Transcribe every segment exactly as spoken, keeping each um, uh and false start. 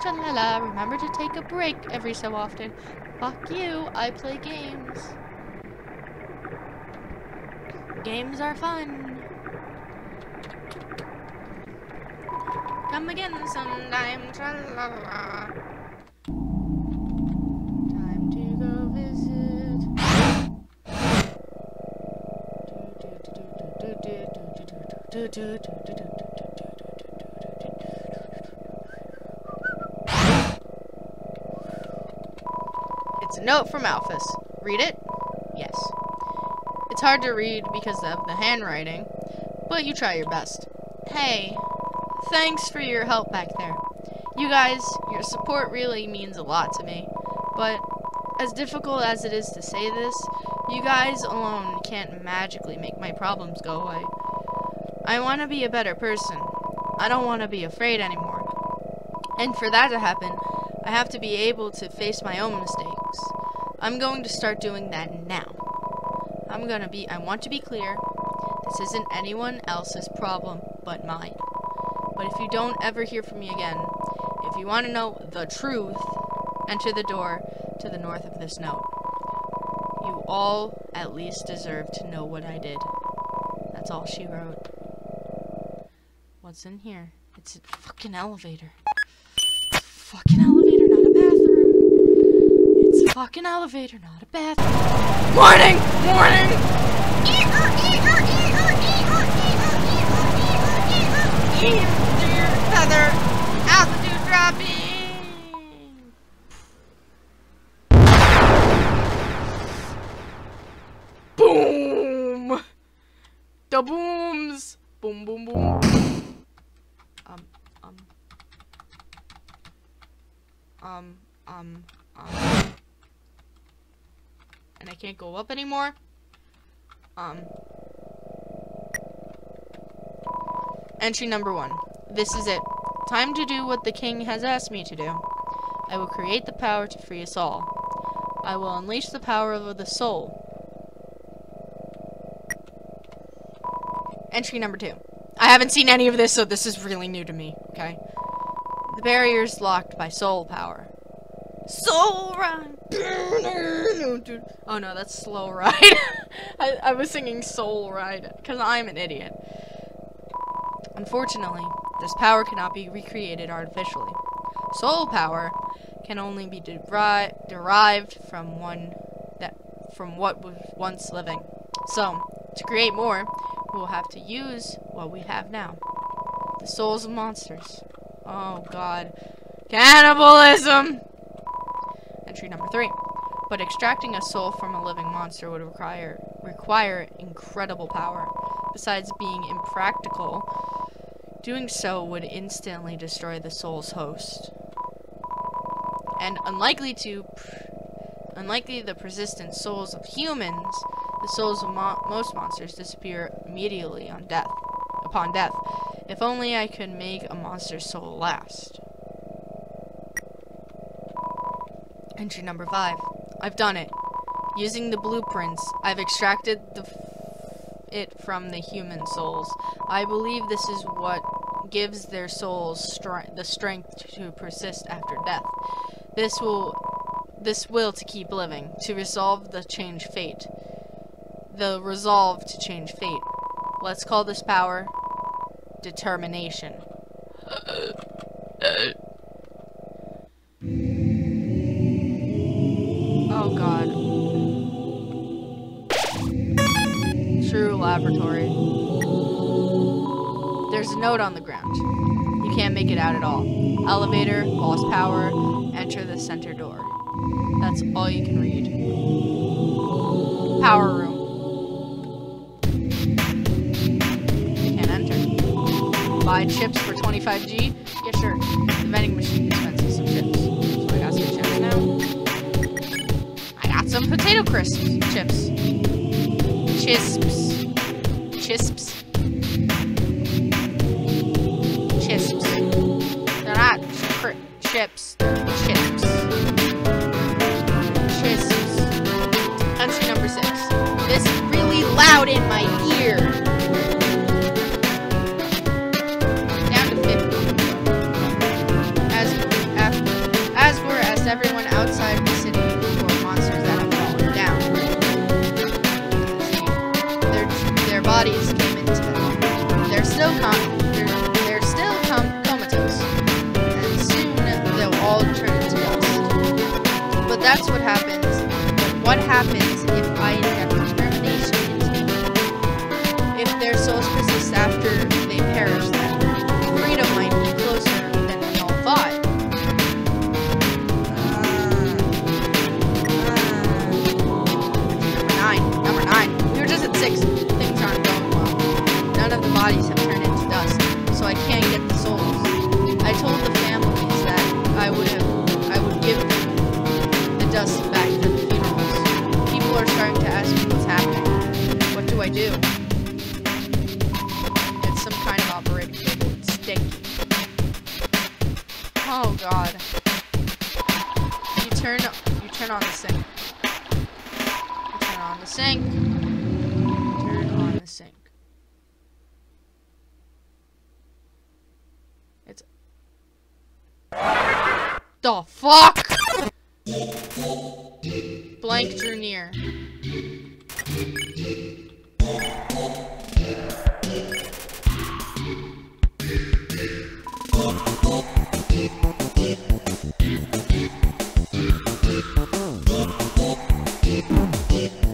Chalala, remember to take a break every so often. Fuck you, I play games. Games are fun. Come again sometime, chalala. Do, do, do, do, do, do. It's a note from Alphys. Read it? Yes. It's hard to read because of the handwriting, but you try your best. Hey, thanks for your help back there. You guys, your support really means a lot to me, but as difficult as it is to say this, you guys alone can't magically make my problems go away. I want to be a better person. I don't want to be afraid anymore. And for that to happen, I have to be able to face my own mistakes. I'm going to start doing that now. I'm going to be, I want to be clear, this isn't anyone else's problem but mine. But if you don't ever hear from me again, if you want to know the truth, enter the door to the north of this note. You all at least deserve to know what I did. That's all she wrote. What's in here? It's a fucking elevator. Fucking elevator, not a bathroom. It's a fucking elevator, not a bathroom. Warning! Warning! Eager, eager, eager, eager, eager, eager, eager, eager, eager, feather, altitude dropping. Boom! The booms! Boom, boom, boom. Um, um, um, um, um, and I can't go up anymore. Um, entry number one. This is it. Time to do what the king has asked me to do. I will create the power to free us all. I will unleash the power of the soul. Entry number two. I haven't seen any of this, so this is really new to me, okay? The barrier's locked by soul power. Soul ride! Oh no, that's slow ride. I, I was singing soul ride, because I'm an idiot. Unfortunately, this power cannot be recreated artificially. Soul power can only be deri derived from one that from what was once living. So, to create more, we will have to use what we have now. The souls of monsters. Oh god. Cannibalism! Entry number three. But extracting a soul from a living monster would require require incredible power. Besides being impractical, doing so would instantly destroy the soul's host. And unlikely to... Unlikely the persistent souls of humans, the souls of mo most monsters disappear immediately on death. Upon death, if only I could make a monster's soul last. Entry number five. I've done it. Using the blueprints, I've extracted the f it from the human souls. I believe this is what gives their souls str the strength to persist after death. This will, this will to keep living, to resolve the change fate. The resolve to change fate. Let's call this power determination. Oh god. True laboratory. There's a note on the ground. You can't make it out at all. Elevator, lost power, enter the center door. That's all you can read. Power room. Buy chips for twenty-five G? Yeah, sure. The vending machine dispenses some chips. So I got some chips now. I got some potato crisp chips. Chisps. Chisps. Chisps. They're not cri chips. They're chips. Chisps. Entry number six. This is really loud in my ear. what happens if I endeavor termination? If their souls persist after they perish, then freedom might be closer than we all thought. Uh, uh, number nine. Number nine. We were just at six. Things aren't going well. None of the bodies have turned into dust, so I can't get the souls. I told the families that I would have, I would give them dust back to the funerals. People are starting to ask me what's happening. What do I do? It's some kind of operating table. It's sticky. Oh god. You turn you turn on the sink. You turn on the sink. Turn on the sink. It's the fuck? Blank drew near.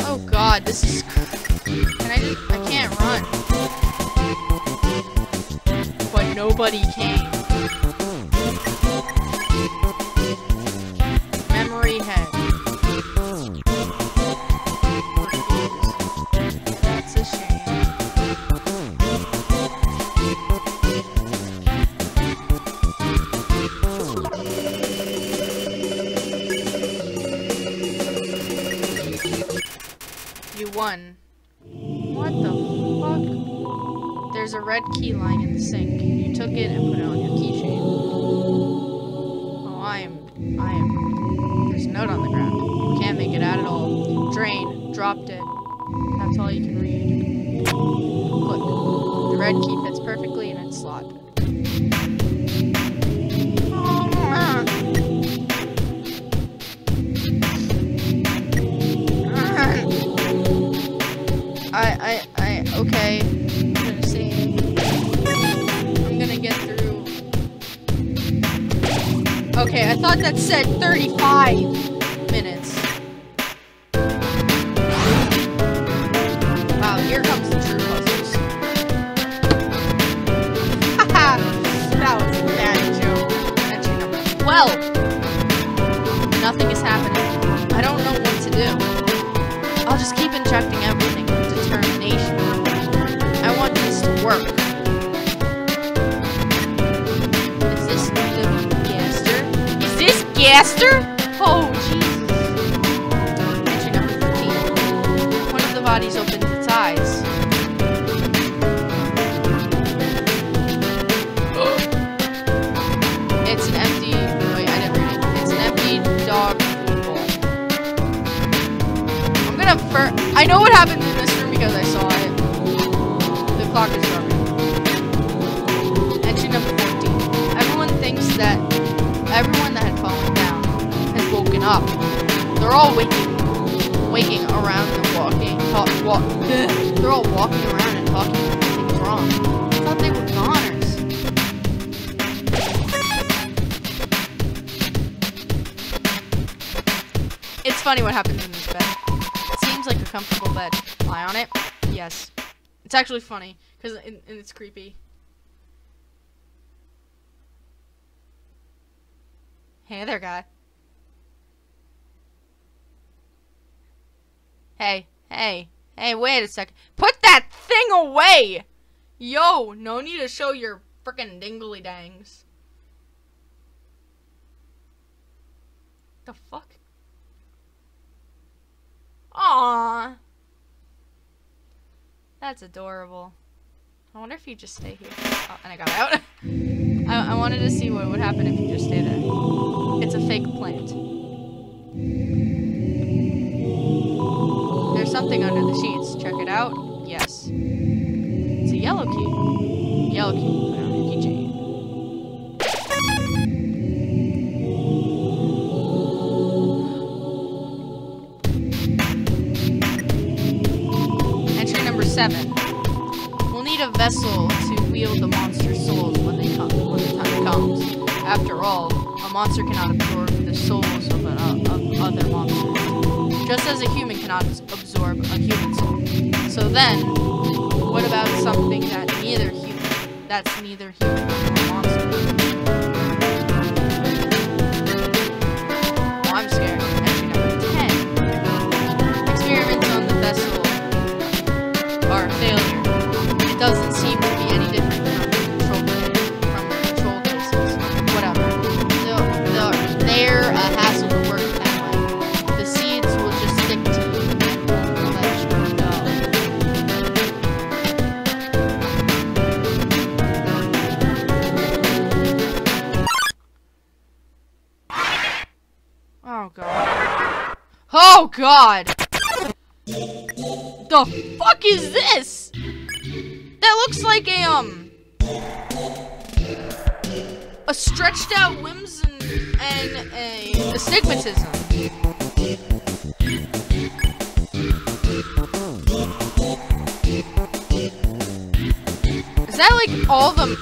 Oh god, this is can I just I can't run. But nobody came. Memory head. One. What the fuck? There's a red key lying in the sink. You took it and put it on your keychain. Oh, I am. I am. There's a note on the ground. You can't make it out at all. Drain. Dropped it. That's all you can read. Look. The red key fits perfectly in its slot. I, I, I, okay, I'm gonna see, I'm gonna get through, okay, I thought that said thirty-five minutes, wow, here comes the true puzzles, haha, that was a bad joke, that's your number twelve, nothing is happening, I don't know what to do, I'll just keep injecting everything. Determination. I want this to work. Is this the Gaster? Is this Gaster? Oh, Jesus. Entry number fifteen. One of the bodies opens its eyes. It's an empty... Wait, I didn't read it. It's an empty dog food bowl. I'm gonna fur... I know what happened in this room. Because I saw it. The clock is running. Entry number fourteen. Everyone thinks that everyone that had fallen down has woken up. They're all waking, waking around and walking, talk, walk. They're all walking around and talking. Something's wrong. I thought they were goners. It's funny what happens in this bed. It seems like a comfortable bed. Lie on it? Yes. It's actually funny, because it, it's creepy. Hey there, guy. Hey, hey, hey, wait a second. Put that thing away! Yo, no need to show your frickin' dingly dangs. The fuck? Aww. That's adorable. I wonder if you just stay here. Oh, and I got out. I, I wanted to see what would happen if you just stay there. It's a fake plant. There's something under the sheets. Check it out. Yes. It's a yellow key. Yellow key. Put on your keychain. Entry number seven. A vessel to wield the monster's souls when they come, when the time comes. After all, a monster cannot absorb the souls of, an, of other monsters. just as a human cannot absorb a human soul. So then, what about something that neither human, that's neither human nor monster? Well, I'm scared. Entry number ten. Experiments on the vessel are a failure. It doesn't seem to be any different. Oh god! The fuck is this? That looks like a, um... a stretched out whims and, and a astigmatism. Is that like all the...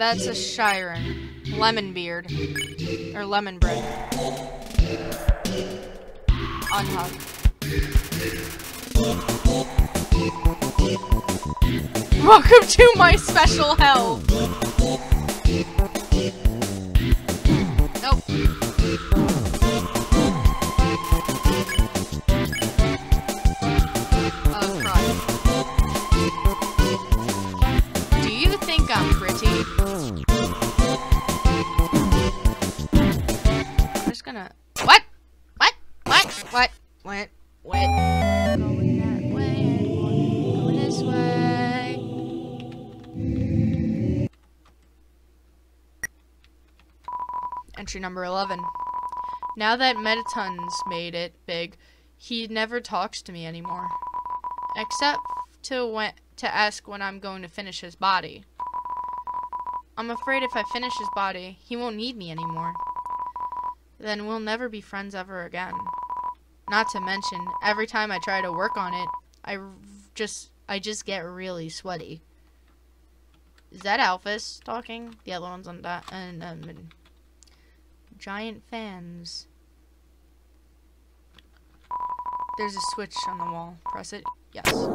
That's a Shiren. Lemon beard. Or lemon bread. Unhug. Welcome to my special hell! Nope. Uh, cry. Do you think I'm pretty? What? What? What? Going that way, going this way. entry number eleven. Now that Metaton's made it big, he never talks to me anymore. Except to, when, to ask when I'm going to finish his body. I'm afraid if I finish his body, he won't need me anymore. Then we'll never be friends ever again. Not to mention, every time I try to work on it, I just I just get really sweaty. Is that Alphys talking? The other one's on that. And um, giant fans. There's a switch on the wall. Press it. Yes. Oh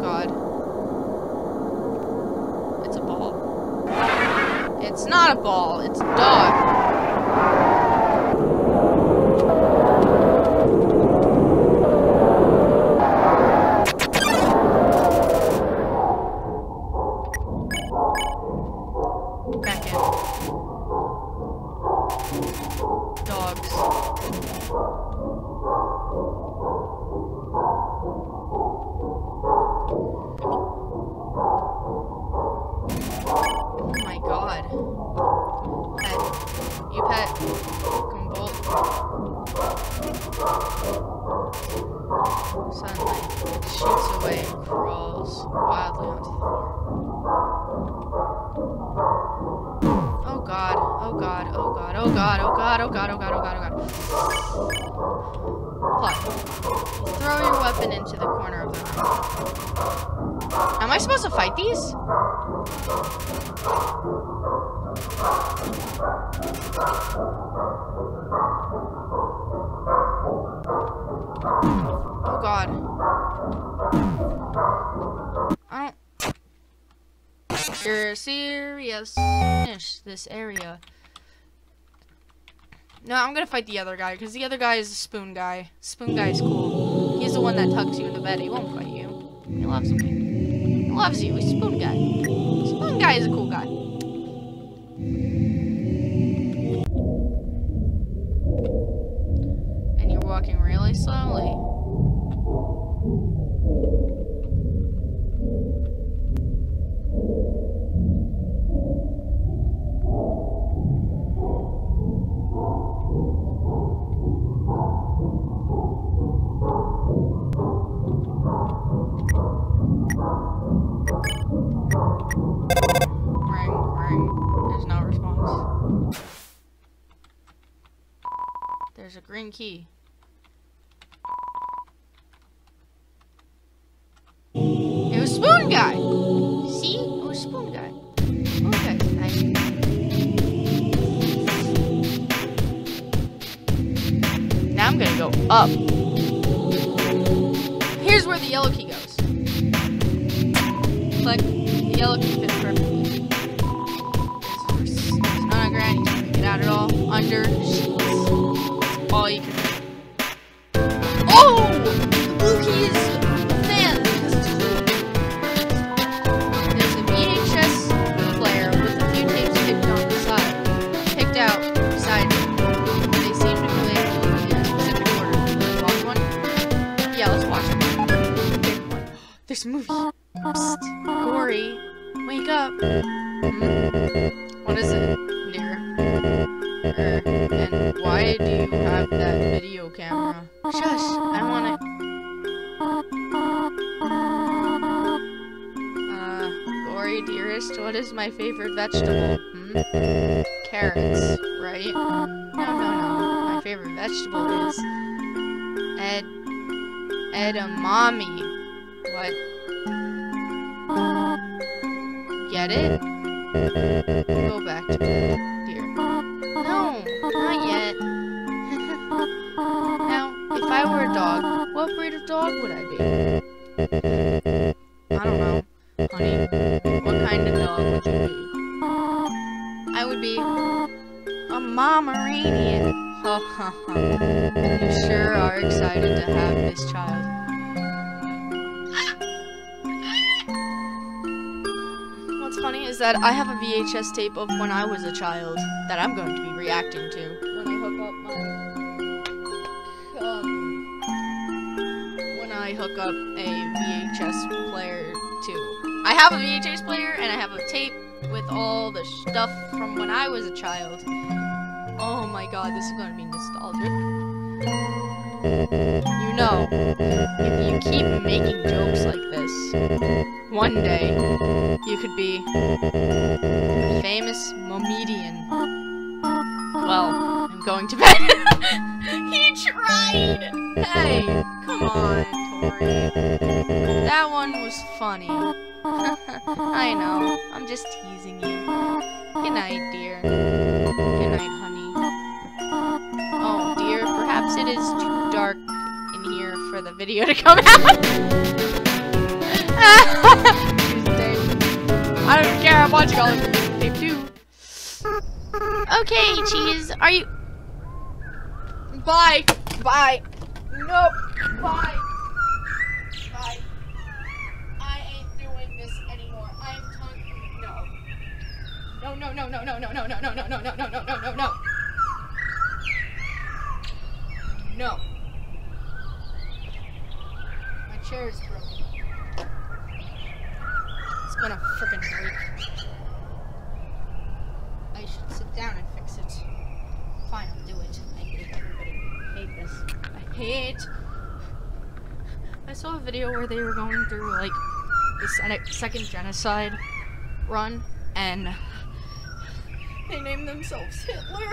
God. It's a ball. It's not a ball. It's a dog. Am I supposed to fight these? Oh God. I don't... You're serious. Finish this area. No, I'm gonna fight the other guy, because the other guy is the spoon guy. Spoon guy's cool. He's the one that tucks you in the bed. He won't fight you. He loves me. He loves you. He's Spoon Guy. Spoon Guy is a cool guy. And you're walking really slowly. There's a green key. It was Spoon Guy! See? It was Spoon Guy. Okay, I see. Now I'm gonna go up. Here's where the yellow key goes. Click. The yellow key fits perfectly. There's not a granny. Get out at all. Under. All you can do. Oh! Ooh, he's a fan because it's cool. There's a V H S player with a few tapes picked on the side. Picked out beside it. They seem to be labeled in a specific order. Can we watch one? Yeah, let's watch it. Pick one. There's movies. Psst. Gory. Wake up. Mm. What is it, dear? And why do you have that video camera? Shush! I don't want it. Uh, Gory dearest, what is my favorite vegetable? Hmm? Carrots, right? No, no, no. My favorite vegetable is ed edamame. What? Get it? Go back to it. Not yet. Now, if I were a dog, what breed of dog would I be? I don't know. Honey, what kind of dog would you be? I would be a Mamaranian. Ha ha ha. You sure are excited to have this child. What's funny is that I have a V H S tape of when I was a child that I'm going to be reacting to when I hook up my, um, when I hook up a V H S player too. I have a V H S player and I have a tape with all the stuff from when I was a child. Oh my god, this is gonna be nostalgic. You know, if you keep making jokes like this, one day you could be a famous Mamaranian. Well, I'm going to bed. He tried! Hey, come on, Tori. That one was funny. I know, I'm just teasing you. Good night, dear. Good night, honey. Oh, dear, perhaps it is too dark in here for the video to come out. I don't care, I'm watching all of this tape too. Okay, cheese, are you... Bye! Bye! Nope! Bye! Bye! I ain't doing this anymore. I'm talking no. No no no no no no no no no no no no no no no no no. No. My chair is broken. It's gonna frickin' break. I should sit down and fix it. Fine, I'll do it. I hate everybody. I hate this. I hate. I saw a video where they were going through like the second genocide run, and they named themselves Hitler.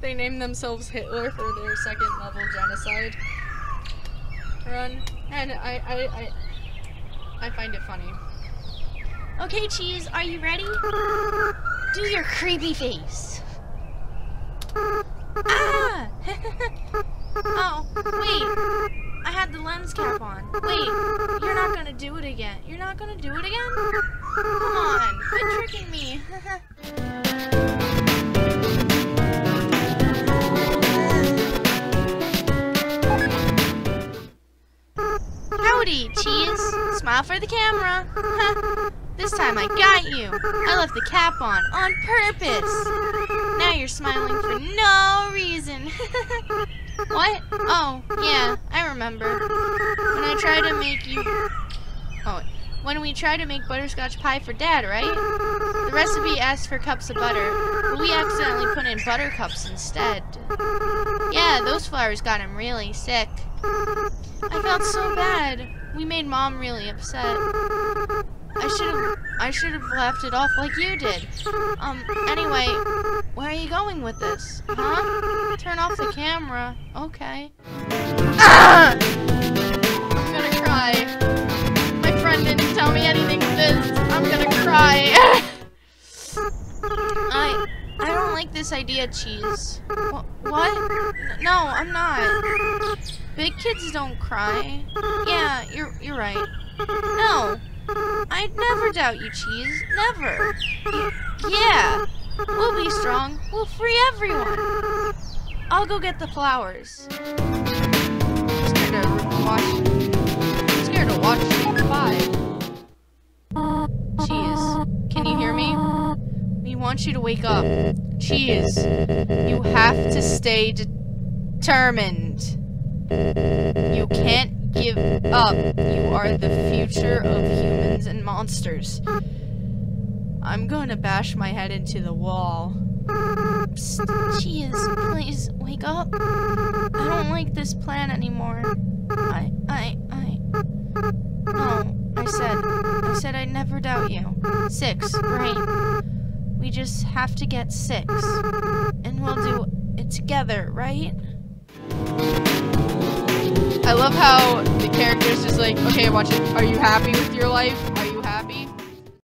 They named themselves Hitler for their second level genocide run, and I I I, I find it funny. Okay, cheese, are you ready? Do your creepy face. Ah! Oh, wait. I had the lens cap on. Wait, you're not gonna do it again. You're not gonna do it again? Come on, quit tricking me. Howdy, cheese. Smile for the camera. This time I got you. I left the cap on, on purpose. Now you're smiling for no reason. What? Oh, yeah, I remember. When I tried to make you... Oh, when we tried to make butterscotch pie for Dad, right? The recipe asked for cups of butter, but we accidentally put in buttercups instead. Yeah, those flowers got him really sick. I felt so bad. We made Mom really upset. I should've... I should've laughed it off like you did. Um, anyway... Where are you going with this? Huh? Turn off the camera. Okay. Ah! I'm gonna cry. My friend didn't tell me anything for this. I'm gonna cry. I... I don't like this idea, cheese. Wh what? No, I'm not. Big kids don't cry. Yeah, you're, you're right. No. I'd never doubt you, cheese. Never. Y yeah. We'll be strong. We'll free everyone. I'll go get the flowers. I'm scared to watch. I'm scared to watch five. Cheese, can you hear me? We want you to wake up. Cheese, you have to stay determined. You can't give up. You are the future of humans and monsters. I'm going to bash my head into the wall. Psst, jeez, please, wake up. I don't like this plan anymore. I, I, I... No, I said, I said I'd never doubt you. Six, right? We just have to get six. And we'll do it together, right? I love how the character's just like, okay, watch it. Are you happy with your life?